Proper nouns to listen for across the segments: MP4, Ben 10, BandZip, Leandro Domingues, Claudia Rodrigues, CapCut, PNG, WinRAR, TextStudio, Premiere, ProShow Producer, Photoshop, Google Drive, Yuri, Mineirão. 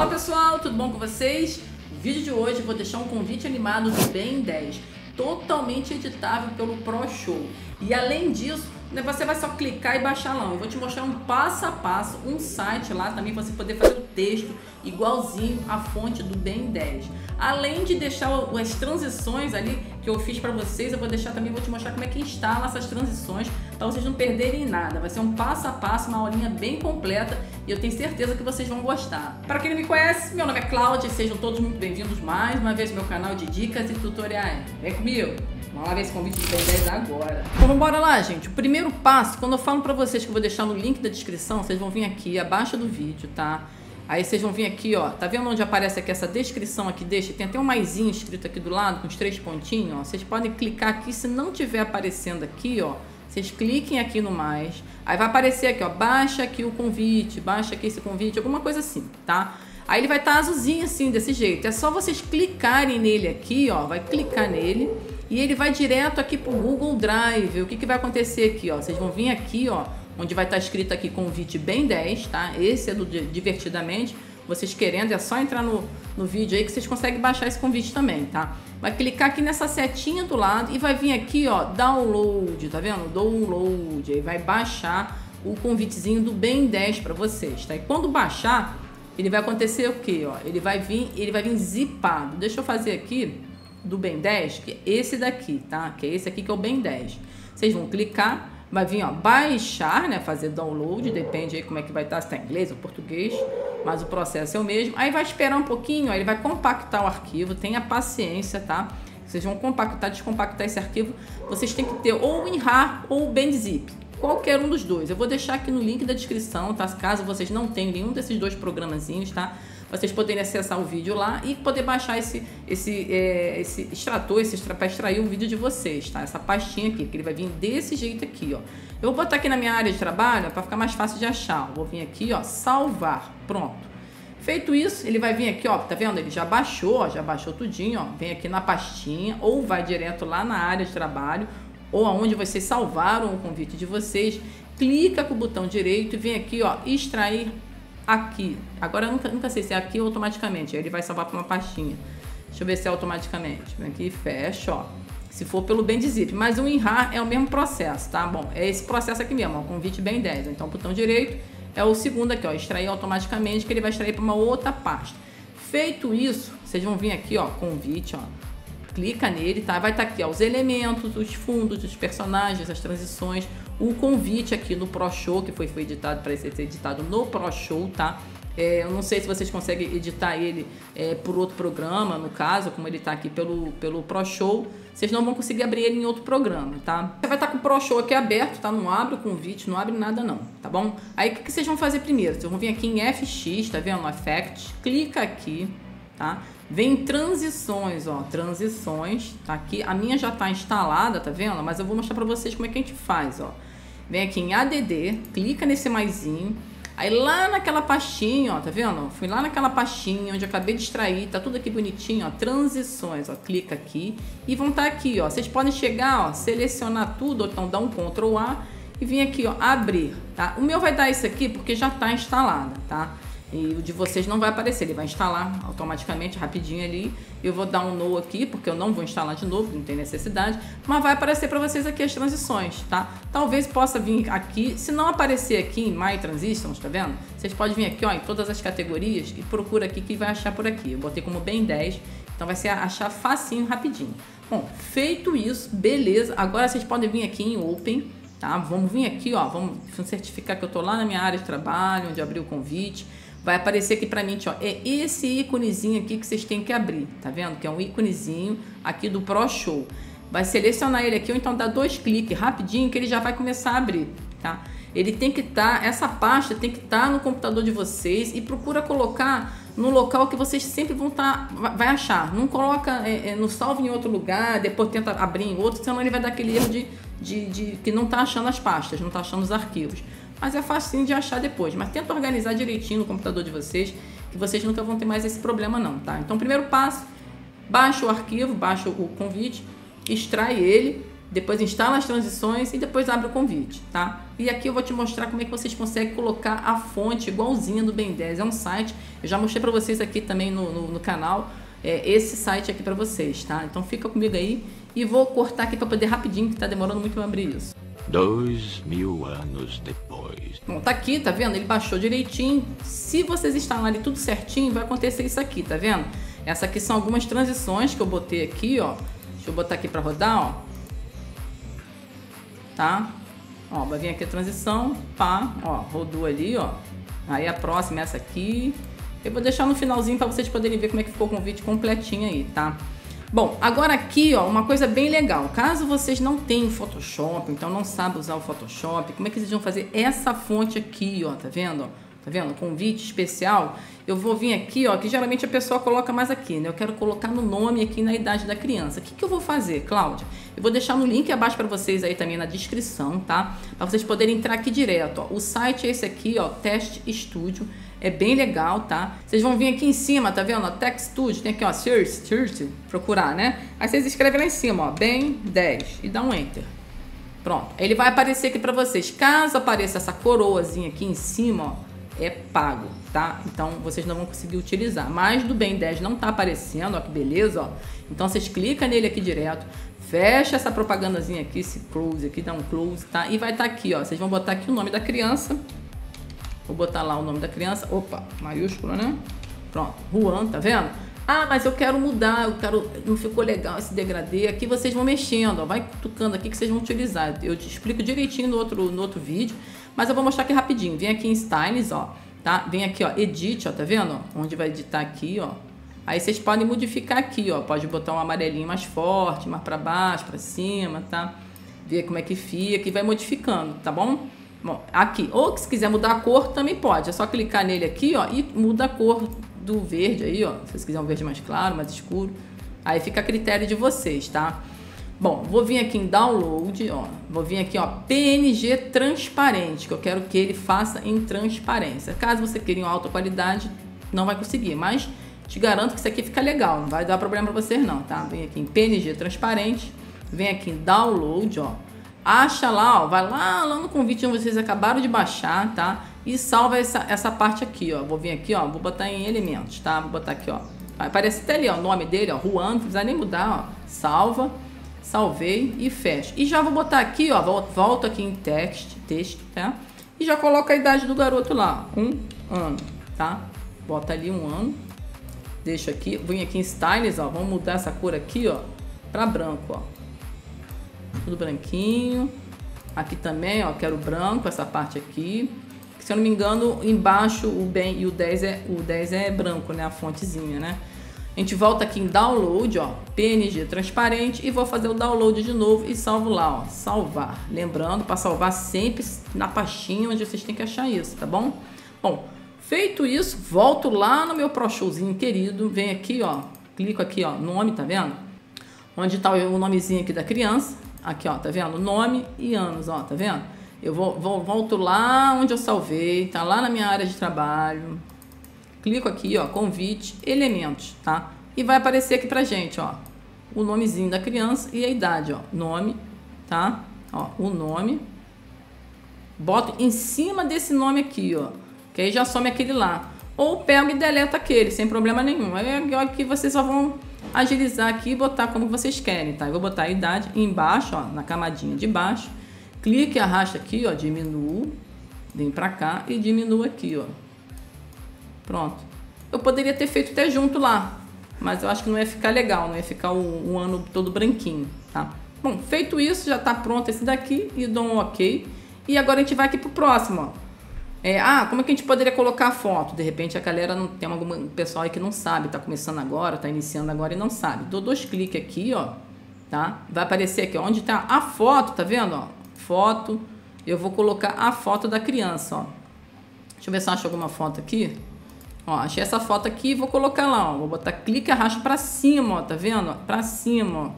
Fala pessoal, tudo bom com vocês? No vídeo de hoje eu vou deixar um convite animado do Ben 10, totalmente editável pelo ProShow. E além disso, você vai só clicar e baixar lá. Eu vou te mostrar um passo a passo, um site lá também para você poder fazer o texto igualzinho à fonte do Ben 10. Além de deixar as transições ali que eu fiz para vocês, eu vou deixar também, vou te mostrar como é que instala essas transições para vocês não perderem nada. Vai ser um passo a passo, uma aulinha bem completa e eu tenho certeza que vocês vão gostar. Para quem não me conhece, meu nome é Cláudia e sejam todos muito bem-vindos mais uma vez ao meu canal de dicas e tutoriais. Vem comigo! Vamos lá ver esse convite de Ben 10 agora. Então vamos embora lá, gente. O primeiro passo, quando eu falo pra vocês que eu vou deixar no link da descrição, vocês vão vir aqui abaixo do vídeo, tá? Aí vocês vão vir aqui, ó. Tá vendo onde aparece aqui essa descrição aqui? Deixa, tem até um maisinho escrito aqui do lado, com os três pontinhos, ó. Vocês podem clicar aqui, se não tiver aparecendo aqui, ó. Vocês cliquem aqui no mais. Aí vai aparecer aqui, ó. Baixa aqui o convite, baixa aqui esse convite, alguma coisa assim, tá? Aí ele vai estar azulzinho assim, desse jeito. É só vocês clicarem nele aqui, ó. Vai clicar nele. E ele vai direto aqui pro Google Drive. O que vai acontecer aqui, ó? Vocês vão vir aqui, ó, onde vai estar escrito aqui convite Ben 10, tá? Esse é do Divertidamente. Vocês querendo, é só entrar no vídeo aí que vocês conseguem baixar esse convite também, tá? Vai clicar aqui nessa setinha do lado e vai vir aqui, ó, download, tá vendo? Download. Aí vai baixar o convitezinho do Ben 10 para vocês, tá? E quando baixar, ele vai acontecer o quê, ó? Ele vai vir zipado. Deixa eu fazer aqui do Ben 10, que é esse daqui, tá? Que é esse aqui que é o Ben 10. Vocês vão clicar, vai vir, ó, baixar, né? Fazer download, depende aí como é que vai estar, se tá em inglês ou português, mas o processo é o mesmo. Aí vai esperar um pouquinho, ó, ele vai compactar o arquivo, tenha paciência, tá? Vocês vão compactar, descompactar esse arquivo, vocês têm que ter ou o WinRAR ou o BandZip, qualquer um dos dois. Eu vou deixar aqui no link da descrição, tá? Caso vocês não tenham nenhum desses dois programazinhos, tá? Vocês poderem acessar o vídeo lá e poder baixar esse extrator, para extrair o vídeo de vocês, tá? Essa pastinha aqui, que ele vai vir desse jeito aqui, ó. Eu vou botar aqui na minha área de trabalho para ficar mais fácil de achar. Vou vir aqui, ó, salvar. Pronto. Feito isso, ele vai vir aqui, ó, tá vendo? Ele já baixou tudinho, ó. Vem aqui na pastinha ou vai direto lá na área de trabalho ou aonde vocês salvaram o convite de vocês. Clica com o botão direito e vem aqui, ó, extrair aqui. Agora eu nunca sei se é aqui ou automaticamente. Aí ele vai salvar para uma pastinha. Deixa eu ver se é automaticamente. Vem aqui e fecha, ó. Se for pelo BandZip. Mas o WinRAR é o mesmo processo, tá? Bom, é esse processo aqui mesmo, ó. Convite Ben 10. Então, o botão direito é o segundo aqui, ó. Extrair automaticamente, que ele vai extrair para uma outra pasta. Feito isso, vocês vão vir aqui, ó. Convite, ó. Clica nele, tá? Vai estar aqui, ó, os elementos, os fundos, os personagens, as transições, o convite aqui no ProShow, que foi editado para ser editado no ProShow, tá? Eu não sei se vocês conseguem editar ele por outro programa, no caso, como ele tá aqui pelo ProShow, vocês não vão conseguir abrir ele em outro programa, tá? Você vai estar com o ProShow aqui aberto, tá? Não abre o convite, não abre nada não, tá bom? Aí o que vocês vão fazer primeiro? Vocês vão vir aqui em FX, tá vendo? Effects, clica aqui, tá? Vem transições, ó, transições, tá aqui, a minha já tá instalada, tá vendo? Mas eu vou mostrar pra vocês como é que a gente faz, ó. Vem aqui em ADD, clica nesse maisinho, aí lá naquela pastinha, ó, tá vendo? Fui lá naquela pastinha onde eu acabei de extrair, tá tudo aqui bonitinho, ó, transições, ó, clica aqui e vão tá aqui, ó, vocês podem chegar, ó, selecionar tudo, ou então dar um Ctrl A e vir aqui, ó, abrir, tá? O meu vai dar isso aqui porque já tá instalada, tá? E o de vocês não vai aparecer, ele vai instalar automaticamente, rapidinho ali. Eu vou dar um no aqui, porque eu não vou instalar de novo, não tem necessidade. Mas vai aparecer para vocês aqui as transições, tá? Talvez possa vir aqui, se não aparecer aqui em My Transitions, tá vendo? Vocês podem vir aqui, ó, em todas as categorias e procura aqui que vai achar por aqui. Eu botei como Ben 10, então vai ser achar facinho, rapidinho. Bom, feito isso, beleza. Agora vocês podem vir aqui em Open, tá? Vamos vir aqui, ó, vamos certificar que eu tô lá na minha área de trabalho, onde abri o convite. Vai aparecer aqui pra mim, ó, é esse íconezinho aqui que vocês têm que abrir, tá vendo? Que é um íconezinho aqui do ProShow. Vai selecionar ele aqui ou então dá dois cliques rapidinho que ele já vai começar a abrir, tá? Ele tem que estar, essa pasta tem que estar no computador de vocês e procura colocar no local que vocês sempre vão vai achar. Não coloca, não salve em outro lugar, depois tenta abrir em outro, senão ele vai dar aquele erro de que não tá achando as pastas, não tá achando os arquivos. Mas é facinho de achar depois, mas tenta organizar direitinho no computador de vocês, que vocês nunca vão ter mais esse problema não, tá? Então, primeiro passo, baixa o arquivo, baixa o convite, extrai ele, depois instala as transições e depois abre o convite, tá? E aqui eu vou te mostrar como é que vocês conseguem colocar a fonte igualzinha do Ben 10. É um site, eu já mostrei para vocês aqui também no canal, esse site aqui para vocês, tá? Então fica comigo aí e vou cortar aqui para poder rapidinho, que tá demorando muito para abrir isso. 2000 anos depois. Bom, tá aqui, tá vendo? Ele baixou direitinho. Se vocês instalarem tudo certinho, vai acontecer isso aqui, tá vendo? Essa aqui são algumas transições que eu botei aqui, ó. Deixa eu botar aqui para rodar, ó. Tá? Ó, vai vir aqui a transição, pá, ó, rodou ali, ó. Aí a próxima é essa aqui. Eu vou deixar no finalzinho para vocês poderem ver como é que ficou o convite completinho aí, tá? Bom, agora aqui, ó, uma coisa bem legal. Caso vocês não tenham Photoshop, então não sabem usar o Photoshop, como é que vocês vão fazer essa fonte aqui, ó, tá vendo? Tá vendo? Convite especial. Eu vou vir aqui, ó, que geralmente a pessoa coloca mais aqui, né? Eu quero colocar no nome aqui, na idade da criança. O que que eu vou fazer, Cláudia? Eu vou deixar no link abaixo para vocês aí também na descrição, tá? Para vocês poderem entrar aqui direto, ó. O site é esse aqui, ó, TextStudio. É bem legal, tá? Vocês vão vir aqui em cima, tá vendo? TextStudio, tem aqui, ó, search, procurar, né? Aí vocês escrevem lá em cima, ó, Ben 10 e dá um enter. Pronto. Ele vai aparecer aqui pra vocês. Caso apareça essa coroazinha aqui em cima, ó, é pago, tá? Então vocês não vão conseguir utilizar. Mas do Ben 10 não tá aparecendo, ó, que beleza, ó. Então vocês clicam nele aqui direto, fecha essa propagandazinha aqui, esse close aqui, dá um close, tá? E vai tá aqui, ó, vocês vão botar aqui o nome da criança. Vou botar lá o nome da criança, opa, maiúscula, né? Pronto, Juan, tá vendo? Ah, mas eu quero mudar, eu quero, não ficou legal esse degradê. Aqui vocês vão mexendo, ó, vai tocando aqui que vocês vão utilizar. Eu te explico direitinho no outro vídeo, mas eu vou mostrar aqui rapidinho. Vem aqui em Styles, ó, tá? Vem aqui, ó, Edit, ó, tá vendo? Onde vai editar aqui, ó. Aí vocês podem modificar aqui, ó, pode botar um amarelinho mais forte, mais pra baixo, pra cima, tá? Ver como é que fica e vai modificando, tá bom? Bom, aqui, ou se quiser mudar a cor também pode, é só clicar nele aqui, ó, e muda a cor do verde aí, ó, se vocês quiserem um verde mais claro, mais escuro, aí fica a critério de vocês, tá? Bom, vou vir aqui em download, ó, vou vir aqui, ó, PNG transparente, que eu quero que ele faça em transparência. Caso você queira em alta qualidade, não vai conseguir, mas te garanto que isso aqui fica legal, não vai dar problema pra vocês não, tá? Vem aqui em PNG transparente, vem aqui em download, ó. Acha lá, ó, vai lá no convite onde vocês acabaram de baixar, tá? E salva essa parte aqui, ó. Vou vir aqui, ó, vou botar em elementos, tá? Vou botar aqui, ó. Aparece até ali, ó, o nome dele, ó, Juan, não precisa nem mudar, ó. Salva, salvei e fecha. E já vou botar aqui, ó, volto aqui em texto, tá? E já coloca a idade do garoto lá, 1 ano, tá? Bota ali 1 ano. Deixa aqui, vem aqui em Styles, ó, vamos mudar essa cor aqui, ó, pra branco, ó. Tudo branquinho. Aqui também, ó, quero branco, essa parte aqui. Se eu não me engano, embaixo o Ben e o 10 é branco, né? A fontezinha, né? A gente volta aqui em download, ó, PNG transparente e vou fazer o download de novo e salvo lá, ó, salvar. Lembrando, para salvar sempre na pastinha onde vocês têm que achar isso, tá bom? Bom, feito isso, volto lá no meu ProShowzinho querido, vem aqui, ó, clico aqui, ó, nome, tá vendo? Onde tá o nomezinho aqui da criança. Aqui, ó, tá vendo? Nome e anos, ó, tá vendo? Eu volto lá onde eu salvei, tá lá na minha área de trabalho. Clico aqui, ó, convite, elementos, tá? E vai aparecer aqui pra gente, ó, o nomezinho da criança e a idade, ó, nome, tá? Ó, o nome. Boto em cima desse nome aqui, ó, que aí já some aquele lá. Ou pego e deleta aquele, sem problema nenhum. Aí, ó, que vocês só vão agilizar aqui e botar como vocês querem, tá? Eu vou botar a idade embaixo, ó, na camadinha de baixo. Clique, arrasta aqui, ó, diminuo, vem pra cá e diminuo aqui, ó. Pronto. Eu poderia ter feito até junto lá, mas eu acho que não ia ficar legal, não ia ficar o ano todo branquinho, tá? Bom, feito isso, já tá pronto esse daqui e dou um ok. E agora a gente vai aqui pro próximo, ó. Como é que a gente poderia colocar a foto? De repente a galera não tem alguma pessoal aí que não sabe, tá começando agora, tá iniciando agora e não sabe. Dou 2 cliques aqui, ó, tá? Vai aparecer aqui, ó, onde tá a foto, tá vendo, ó? Foto. Eu vou colocar a foto da criança, ó. Deixa eu ver se eu acho alguma foto aqui. Ó, achei essa foto aqui e vou colocar lá, ó. Vou botar clique e arrasto pra cima, ó, tá vendo? Pra cima, ó.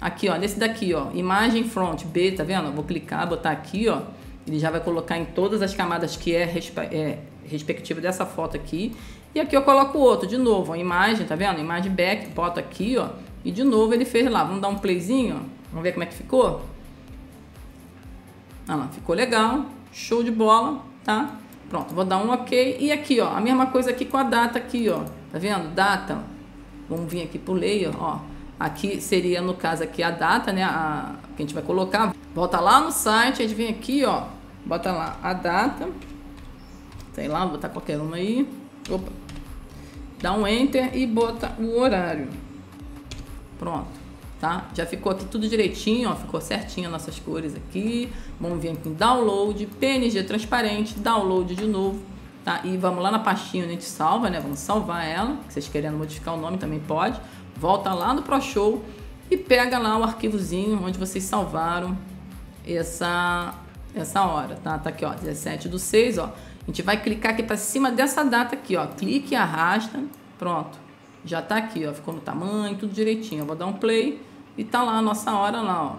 Aqui, ó, nesse daqui, ó. Imagem front B, tá vendo? Vou clicar, botar aqui, ó. Ele já vai colocar em todas as camadas que é respectiva dessa foto aqui. E aqui eu coloco outro, de novo, ó, imagem, tá vendo? Imagem back, boto aqui, ó. E de novo ele fez lá. Vamos dar um playzinho, ó. Vamos ver como é que ficou? Olha lá, ficou legal, show de bola, tá? Pronto, vou dar um ok. E aqui, ó, a mesma coisa aqui com a data aqui, ó. Tá vendo? Data. Vamos vir aqui pro layer, ó. Aqui seria, no caso aqui, a data, né? Que a gente vai colocar. Volta lá no site, a gente vem aqui, ó. Bota lá a data. Sei lá, vou botar qualquer uma aí. Opa. Dá um enter e bota o horário. Pronto. Tá? Já ficou aqui tudo direitinho, ó, ficou certinho as nossas cores aqui. Vamos vir aqui em download, PNG transparente, download de novo, tá? E vamos lá na pastinha onde a gente salva, né? Vamos salvar ela. Se vocês querendo modificar o nome também pode. Volta lá no ProShow e pega lá o arquivozinho onde vocês salvaram essa hora, tá? Tá aqui, ó, 17/6, ó. A gente vai clicar aqui para cima dessa data aqui, ó. Clique e arrasta. Pronto. Já tá aqui, ó. Ficou no tamanho, tudo direitinho. Eu vou dar um play. E tá lá a nossa hora lá, ó.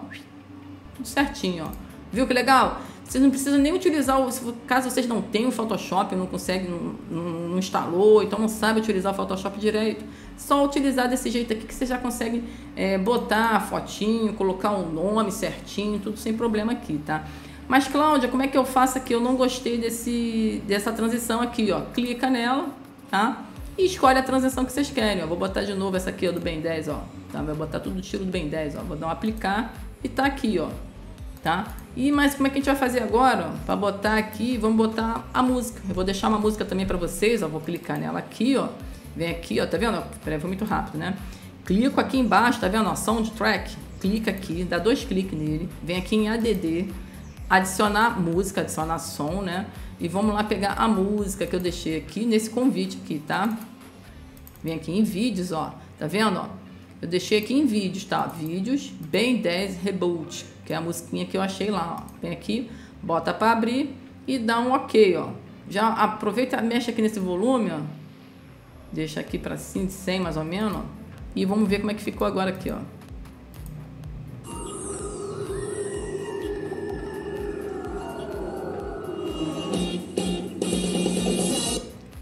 Tudo certinho, ó. Viu que legal? Vocês não precisam nem utilizar, caso vocês não tenham o Photoshop, não conseguem, não instalou, então não sabe utilizar o Photoshop direito. Só utilizar desse jeito aqui que você já consegue botar a fotinho, colocar o nome certinho, tudo sem problema aqui, tá? Mas Cláudia, como é que eu faço aqui? Eu não gostei dessa transição aqui, ó. Clica nela, tá? E escolhe a transição que vocês querem, ó. Vou botar de novo essa aqui, ó, do Ben 10, ó. Tá? Vou botar tudo do estilo do Ben 10, ó. Vou dar um aplicar e tá aqui, ó. Tá? E mas como é que a gente vai fazer agora? Para botar aqui, vamos botar a música. Eu vou deixar uma música também para vocês, ó. Vou clicar nela aqui, ó. Vem aqui, ó. Tá vendo? Peraí, foi muito rápido, né? Clico aqui embaixo, tá vendo? Ó, soundtrack. Clica aqui, dá dois cliques nele. Vem aqui em ADD. Adicionar música, adicionar som, né? E vamos lá pegar a música que eu deixei aqui nesse convite aqui, tá? Vem aqui em vídeos, ó. Tá vendo, ó? Eu deixei aqui em vídeos, tá? Vídeos, Ben 10 Reboot, que é a musiquinha que eu achei lá, ó. Vem aqui, bota pra abrir e dá um ok, ó. Já aproveita, mexe aqui nesse volume, ó. Deixa aqui pra 100 mais ou menos, ó. E vamos ver como é que ficou agora aqui, ó.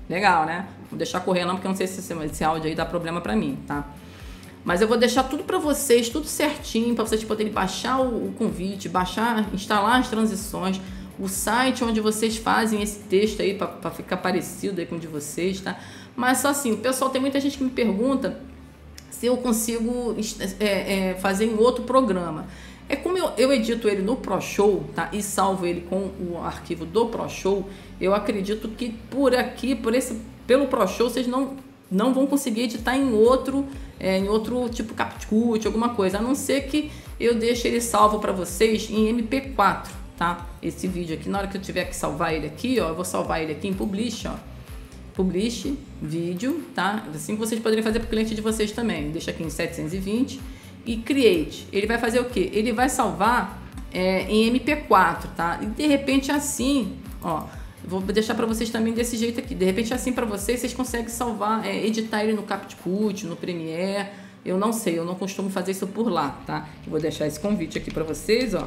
Legal, né? Vou deixar correr não, porque eu não sei se esse áudio aí dá problema pra mim, tá? Mas eu vou deixar tudo pra vocês, tudo certinho, pra vocês poderem baixar o convite, baixar, instalar as transições, o site onde vocês fazem esse texto aí, pra ficar parecido aí com o de vocês, tá? Mas só assim, o pessoal, tem muita gente que me pergunta se eu consigo fazer em outro programa. É como eu edito ele no ProShow, tá? E salvo ele com o arquivo do ProShow, eu acredito que por aqui, pelo ProShow, vocês não vão conseguir editar em outro tipo CapCut, alguma coisa, a não ser que eu deixe ele salvo para vocês em MP4, tá? Esse vídeo aqui, na hora que eu tiver que salvar ele aqui, ó, eu vou salvar ele aqui em Publish, ó. Publish, vídeo, tá? Assim que vocês poderiam fazer para o cliente de vocês também. Deixa aqui em 720. E Create, ele vai fazer o que? Ele vai salvar em MP4, tá? E de repente assim, ó, vou deixar para vocês também desse jeito aqui. De repente assim para vocês, vocês conseguem salvar, editar ele no CapCut, no Premiere. Eu não sei, eu não costumo fazer isso por lá, tá? Eu vou deixar esse convite aqui para vocês, ó.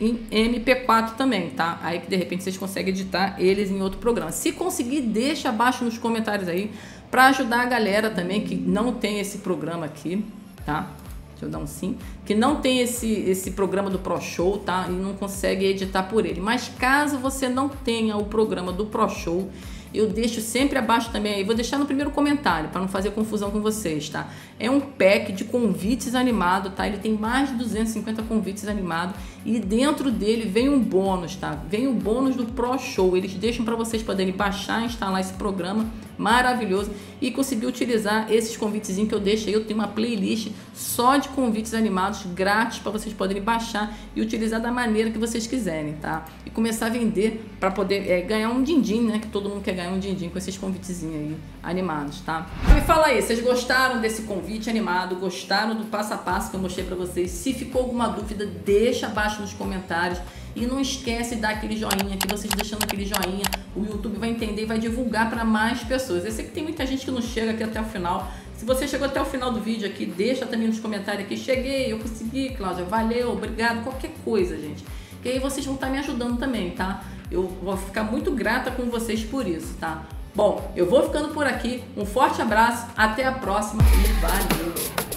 Em MP4 também, tá? Aí que de repente vocês conseguem editar eles em outro programa. Se conseguir, deixa abaixo nos comentários aí para ajudar a galera também que não tem esse programa aqui, tá? Deixa eu dar um sim. Que não tem esse programa do ProShow, tá? E não consegue editar por ele. Mas caso você não tenha o programa do ProShow, eu deixo sempre abaixo também aí, vou deixar no primeiro comentário para não fazer confusão com vocês, tá? É um pack de convites animado, tá? Ele tem mais de 250 convites animados e dentro dele vem um bônus, tá? Vem o bônus do ProShow, eles deixam para vocês poderem baixar, instalar esse programa maravilhoso e conseguir utilizar esses convitezinhos que eu deixo aí. Eu tenho uma playlist só de convites animados grátis para vocês poderem baixar e utilizar da maneira que vocês quiserem, tá? E começar a vender para poder ganhar um din-din, né? Que todo mundo quer ganhar um din-din com esses convitezinhos aí animados, tá? Me fala aí, vocês gostaram desse convite animado? Gostaram do passo a passo que eu mostrei para vocês? Se ficou alguma dúvida, deixa abaixo nos comentários. E não esquece de dar aquele joinha, que vocês deixando aquele joinha, o YouTube vai entender e vai divulgar para mais pessoas. Eu sei que tem muita gente que não chega aqui até o final. Se você chegou até o final do vídeo aqui, deixa também nos comentários aqui. Cheguei, eu consegui, Cláudia, valeu, obrigado, qualquer coisa, gente. Que aí vocês vão estar me ajudando também, tá? Eu vou ficar muito grata com vocês por isso, tá? Bom, eu vou ficando por aqui. Um forte abraço, até a próxima e valeu!